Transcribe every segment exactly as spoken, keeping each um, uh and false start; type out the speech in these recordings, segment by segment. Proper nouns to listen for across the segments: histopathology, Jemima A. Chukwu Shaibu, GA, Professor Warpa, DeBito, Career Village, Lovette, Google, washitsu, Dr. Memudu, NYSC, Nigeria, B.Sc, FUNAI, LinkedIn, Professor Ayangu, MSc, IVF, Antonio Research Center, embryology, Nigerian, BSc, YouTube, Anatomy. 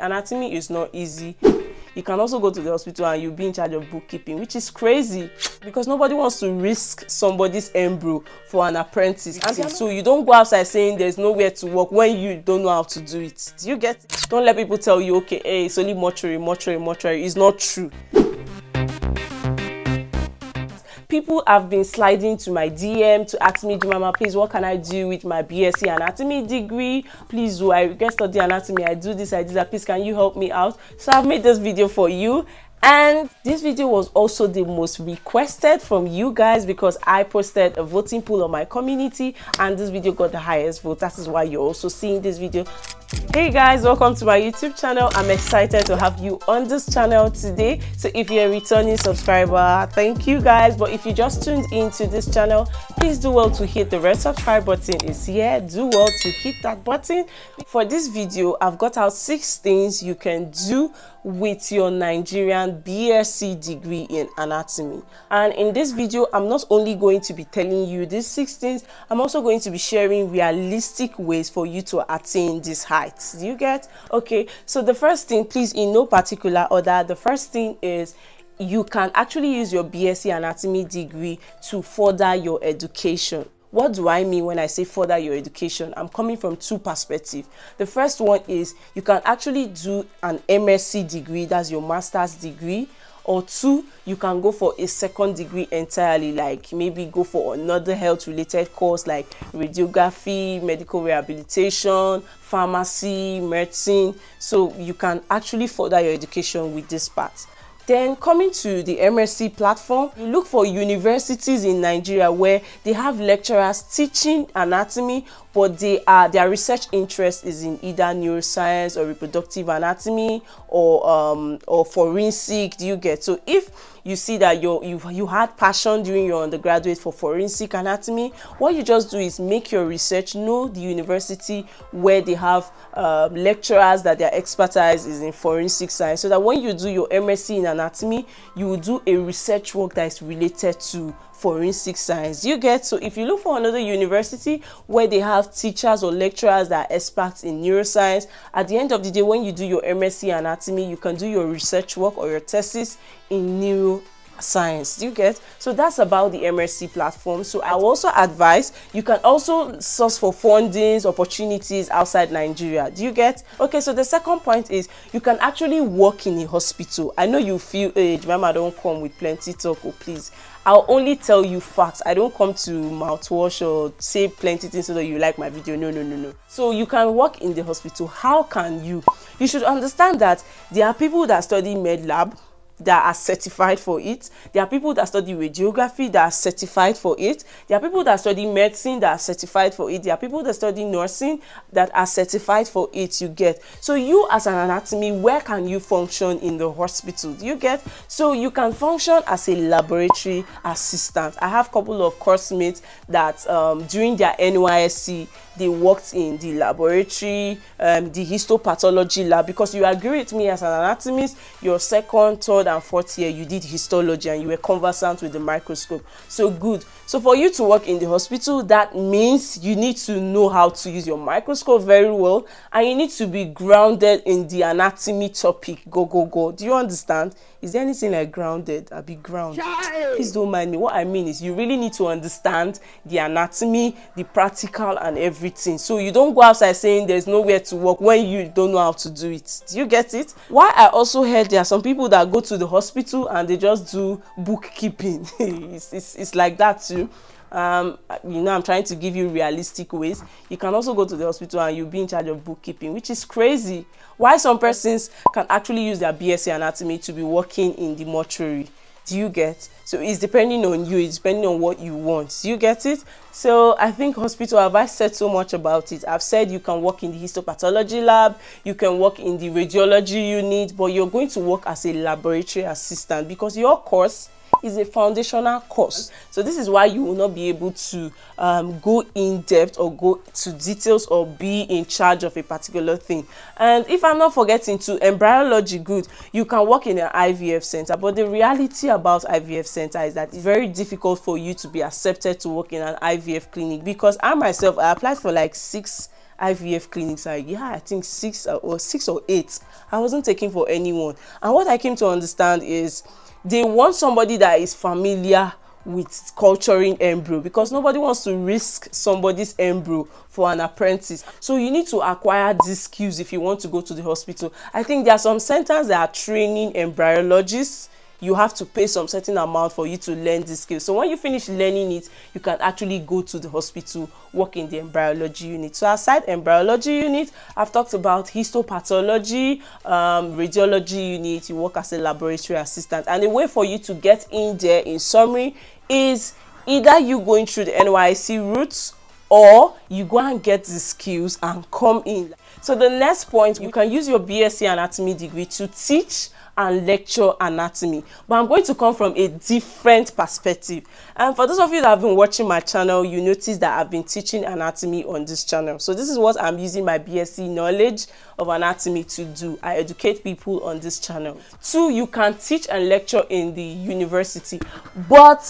Anatomy is not easy. You can also go to the hospital and you'll be in charge of bookkeeping, which is crazy because nobody wants to risk somebody's embryo for an apprentice. And so you don't go outside saying there's nowhere to work when you don't know how to do it. Do you get it? Don't let people tell you, okay, hey, it's only mortuary, mortuary, mortuary. It's not true. People have been sliding to my D M to ask me, Jemima, please, what can I do with my B S c anatomy degree? Please, do I regret study anatomy? I do this, I do that. Please, can you help me out? So I've made this video for you. And this video was also the most requested from you guys because I posted a voting poll on my community and this video got the highest vote. That is why you're also seeing this video. Hey guys, welcome to my YouTube channel. I'm excited to have you on this channel today. So if you're a returning subscriber, thank you guys. But if you just tuned into this channel, please do well to hit the red subscribe button. It's here. Do well to hit that button. For this video, I've got out six things you can do with your Nigerian B S c degree in anatomy. And in this video, I'm not only going to be telling you these six things, I'm also going to be sharing realistic ways for you to attain this height. Do you get? Okay, so the first thing, please, in no particular order, the first thing is you can actually use your B S c anatomy degree to further your education. What do I mean when I say further your education? I'm coming from two perspectives. The first one is you can actually do an M S c degree, that's your master's degree, or two, you can go for a second degree entirely, like maybe go for another health-related course like radiography, medical rehabilitation, pharmacy, medicine. So you can actually further your education with this part. Then coming to the M S c platform, you look for universities in Nigeria where they have lecturers teaching anatomy, but they are, their research interest is in either neuroscience or reproductive anatomy or um, or forensic. Do you get? So if you see that you you you had passion during your undergraduate for forensic anatomy, what you just do is make your research, know the university where they have uh, lecturers that their expertise is in forensic science, so that when you do your M S c in anatomy, you will do a research work that is related to forensic science. You get? So if you look for another university where they have teachers or lecturers that are experts in neuroscience, at the end of the day, when you do your M S c anatomy, you can do your research work or your thesis in neuroscience. You get? So that's about the M S c platform. So I also advise you can also source for fundings, opportunities outside Nigeria. Do you get? Okay, so the second point is you can actually work in a hospital. I know you feel, hey, Jemima, don't come with plenty talk, oh, please. I'll only tell you facts. I don't come to mouthwash or say plenty things so that you like my video. No, no, no, no. So you can work in the hospital. How can you? You should understand that there are people that study med lab that are certified for it. There are people that study radiography that are certified for it. There are people that study medicine that are certified for it. There are people that study nursing that are certified for it. You get? So you as an anatomy, where can you function in the hospital? You get? So you can function as a laboratory assistant. I have a couple of course mates that um, during their N Y S C, they worked in the laboratory, um, the histopathology lab, because you agree with me as an anatomist, your second, third, and fourth year, you did histology and you were conversant with the microscope. So good. So for you to work in the hospital, that means you need to know how to use your microscope very well, and you need to be grounded in the anatomy topic. Go, go, go. Do you understand? Is there anything like grounded? I'll be grounded. Please don't mind me. What I mean is you really need to understand the anatomy, the practical, and everything. So you don't go outside saying there's nowhere to work when you don't know how to do it. Do you get it? Why I also heard there are some people that go to the hospital and they just do bookkeeping. it's, it's, it's like that too. Um, you know, I'm trying to give you realistic ways. You can also go to the hospital and you'll be in charge of bookkeeping, which is crazy. Why some persons can actually use their B S c anatomy to be working in the mortuary. Do you get? So it's depending on you, it's depending on what you want. Do you get it? So I think hospital, have I said so much about it? I've said you can work in the histopathology lab, you can work in the radiology unit, but you're going to work as a laboratory assistant because your course is a foundational course. So this is why you will not be able to um, go in depth or go to details or be in charge of a particular thing. And if I'm not forgetting to embryology, good, you can work in an I V F center, but the reality about I V F center is that it's very difficult for you to be accepted to work in an I V F clinic, because I myself, I applied for like six I V F clinics are, yeah, I think six or six or eight. I wasn't taking for anyone. And what I came to understand is they want somebody that is familiar with culturing embryo, because nobody wants to risk somebody's embryo for an apprentice. So you need to acquire these skills if you want to go to the hospital. I think there are some centers that are training embryologists. You have to pay some certain amount for you to learn this skill. So when you finish learning it, you can actually go to the hospital, work in the embryology unit. So aside embryology unit, I've talked about histopathology, um, radiology unit. You work as a laboratory assistant. And the way for you to get in there, in summary, is either you going through the N Y S C routes, or you go and get the skills and come in. So the next point, you can use your B S c anatomy degree to teach and lecture anatomy, but I'm going to come from a different perspective. And for those of you that have been watching my channel, you notice that I've been teaching anatomy on this channel. So this is what I'm using my B S c knowledge of anatomy to do. I educate people on this channel. Two, you can teach and lecture in the university, but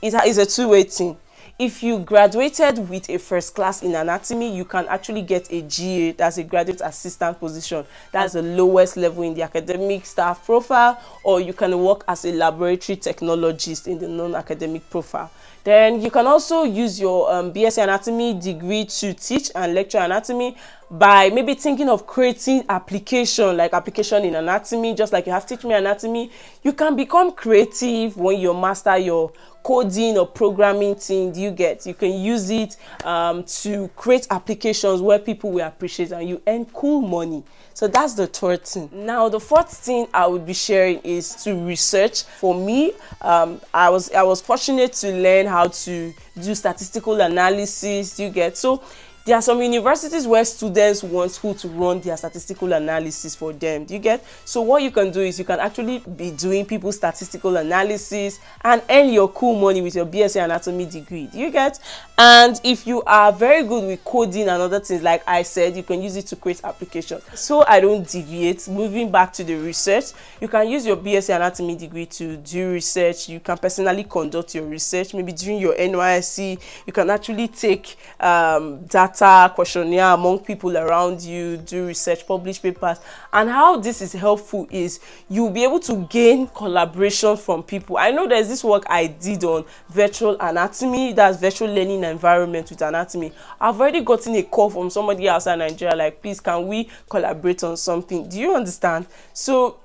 it is a two-way thing. If you graduated with a first class in anatomy, you can actually get a G A, that's a graduate assistant position. That's the lowest level in the academic staff profile, or you can work as a laboratory technologist in the non-academic profile. Then you can also use your um, B S c anatomy degree to teach and lecture anatomy by maybe thinking of creating application, like application in anatomy, just like you have Teach Me Anatomy. You can become creative when you master your coding or programming thing. Do you get? You can use it um, to create applications where people will appreciate, and you earn cool money. So that's the third thing. Now the fourth thing I would be sharing is to research. For me, um, I was I was fortunate to learn how to do statistical analysis. Do you get? So there are some universities where students want who to run their statistical analysis for them. Do you get? So what you can do is you can actually be doing people's statistical analysis and earn your cool money with your B S c anatomy degree. Do you get? And if you are very good with coding and other things, like I said, you can use it to create applications. So I don't deviate. Moving back to the research, you can use your B S c anatomy degree to do research. You can personally conduct your research. Maybe during your N Y S C, you can actually take um, data, questionnaire among people around you, do research, publish papers. And how this is helpful is you'll be able to gain collaboration from people. I know there's this work I did on virtual anatomy, that's virtual learning environment with anatomy. I've already gotten a call from somebody outside Nigeria like, please, can we collaborate on something? Do you understand? So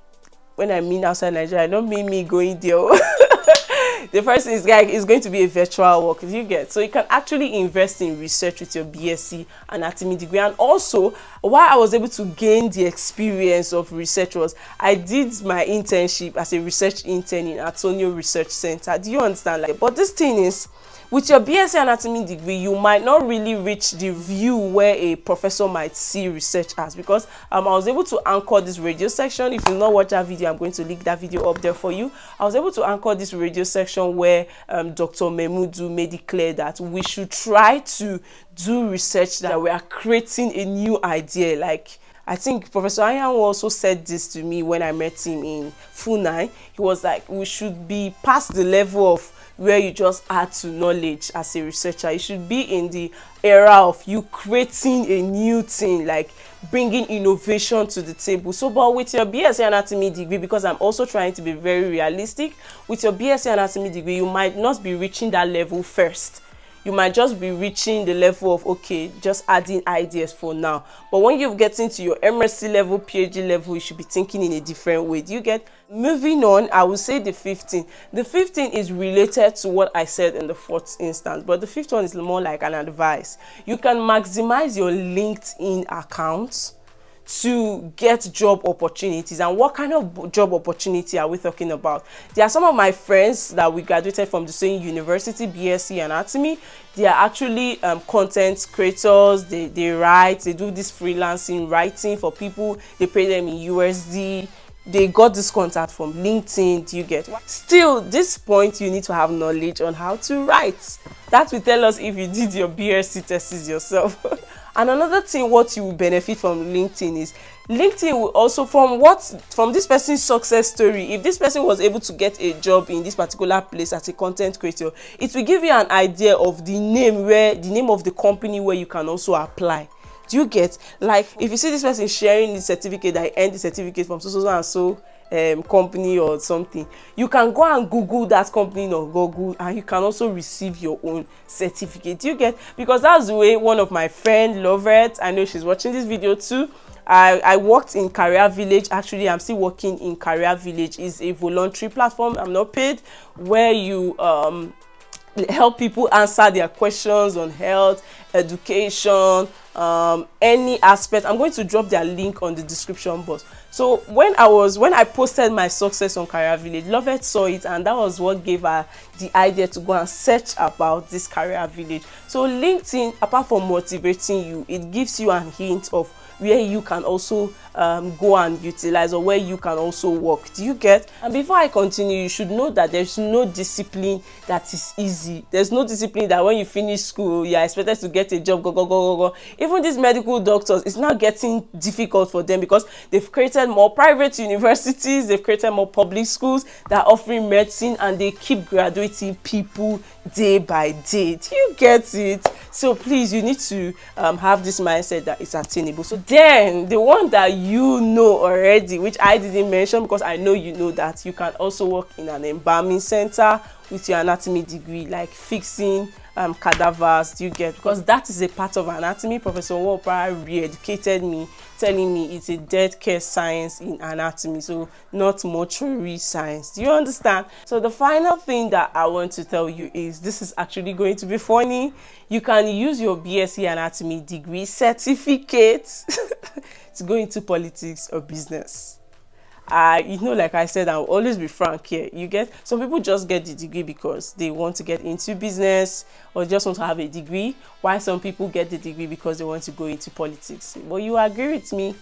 when I mean outside Nigeria, I don't mean me going there. The first thing is, like, it's going to be a virtual work. You get? So you can actually invest in research with your B S c anatomy degree. And also, why I was able to gain the experience of research was I did my internship as a research intern in Antonio Research Center. Do you understand? Like, but this thing is, with your B S c anatomy degree, you might not really reach the view where a professor might see research as, because um, I was able to anchor this radio section. If you've not watched that video, I'm going to link that video up there for you. I was able to anchor this radio section where um, Doctor Memudu made it clear that we should try to do research that we are creating a new idea. Like, I think Professor Ayangu also said this to me when I met him in FUNAI. He was like, we should be past the level of where you just add to knowledge as a researcher. You should be in the era of you creating a new thing, like bringing innovation to the table. So, but with your B S c anatomy degree, because I'm also trying to be very realistic, with your B S c anatomy degree, you might not be reaching that level first. You might just be reaching the level of, okay, just adding ideas for now. But when you get into your M S c level, P H D level, you should be thinking in a different way. Do you get? Moving on, I will say the fifteen. The fifteen is related to what I said in the fourth instance, but the fifth one is more like an advice. You can maximize your LinkedIn account to get job opportunities. And what kind of job opportunity are we talking about? There are some of my friends that we graduated from the same university, B S c anatomy. They are actually um, content creators. They, they write, they do this freelancing writing for people, they pay them in U S D. They got this contact from LinkedIn. Do you get? Still, this point, you need to have knowledge on how to write. That will tell us if you did your B S c tests yourself. And another thing, what you will benefit from LinkedIn is, LinkedIn will also, from what from this person's success story, if this person was able to get a job in this particular place as a content creator, it will give you an idea of the name where the name of the company where you can also apply. Do you get? Like, if you see this person sharing the certificate, that I earned the certificate from so, so, so and so um, company or something, you can go and Google that company or Google, and you can also receive your own certificate. Do you get? Because that's the way one of my friend, Lovette, I know she's watching this video too. I, I worked in Career Village. Actually, I'm still working in Career Village. It's a voluntary platform, I'm not paid, where you um, help people answer their questions on health, education, um, any aspect. I'm going to drop their link on the description box. So when I was, when I posted my success on Career Village, Lovette saw it, and that was what gave her the idea to go and search about this Career Village. So LinkedIn, apart from motivating you, it gives you a hint of where you can also um, go and utilize, or where you can also work. Do you get? And before I continue, you should know that there's no discipline that is easy. There's no discipline that when you finish school, you are expected to get a job, go, go, go, go, go. Even these medical doctors, it's now getting difficult for them, because they've created more private universities, they've created more public schools that are offering medicine, and they keep graduating people day by day. Do you get it? So please, you need to um, have this mindset that it's attainable. So then, the one that you know already, which I didn't mention because I know you know that you can also work in an embalming center with your anatomy degree, like fixing um, cadavers. Do you get? Because that is a part of anatomy. Professor Warpa re-educated me, telling me it's a dead care science in anatomy, so not mortuary science. Do you understand? So the final thing that I want to tell you is, this is actually going to be funny. You can use your B.Sc anatomy degree certificate to go into politics or business. Uh, you know, like I said, I'll always be frank here. You get, some people just get the degree because they want to get into business or just want to have a degree, while some people get the degree because they want to go into politics. But you agree with me,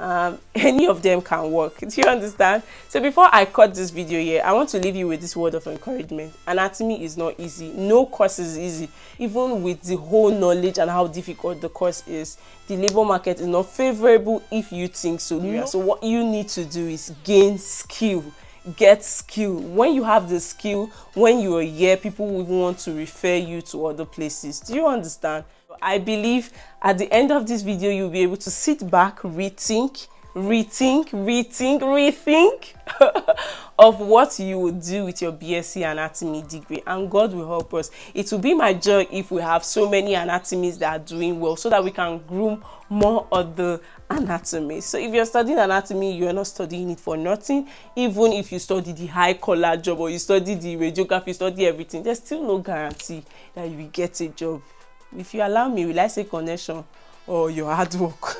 um, any of them can work. Do you understand? So before I cut this video here, I want to leave you with this word of encouragement. Anatomy is not easy. No course is easy, even with the whole knowledge and how difficult the course is. The labor market is not favorable if you think so. No. So what you need to do is gain skill. Get skill. When you have the skill, when you are here, people will want to refer you to other places. Do you understand? I believe at the end of this video, you'll be able to sit back, rethink, rethink, rethink, rethink of what you will do with your B.Sc anatomy degree, and God will help us. It will be my joy if we have so many anatomies that are doing well, so that we can groom more other anatomy. So if you're studying anatomy, you're not studying it for nothing. Even if you study the high collar job, or you study the radiography, you study everything, there's still no guarantee that you will get a job. If you allow me, will I say connection or your hard work?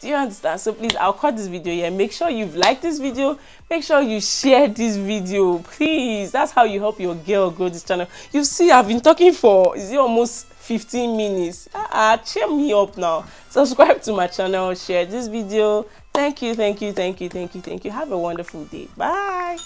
Do you understand? So please, I'll cut this video here. Make sure you've liked this video. Make sure you share this video, please. That's how you help your girl grow this channel. You see, I've been talking for, is it almost fifteen minutes? Ah, uh-uh, cheer me up now. Subscribe to my channel, share this video. Thank you, thank you, thank you, thank you, thank you. Have a wonderful day. Bye.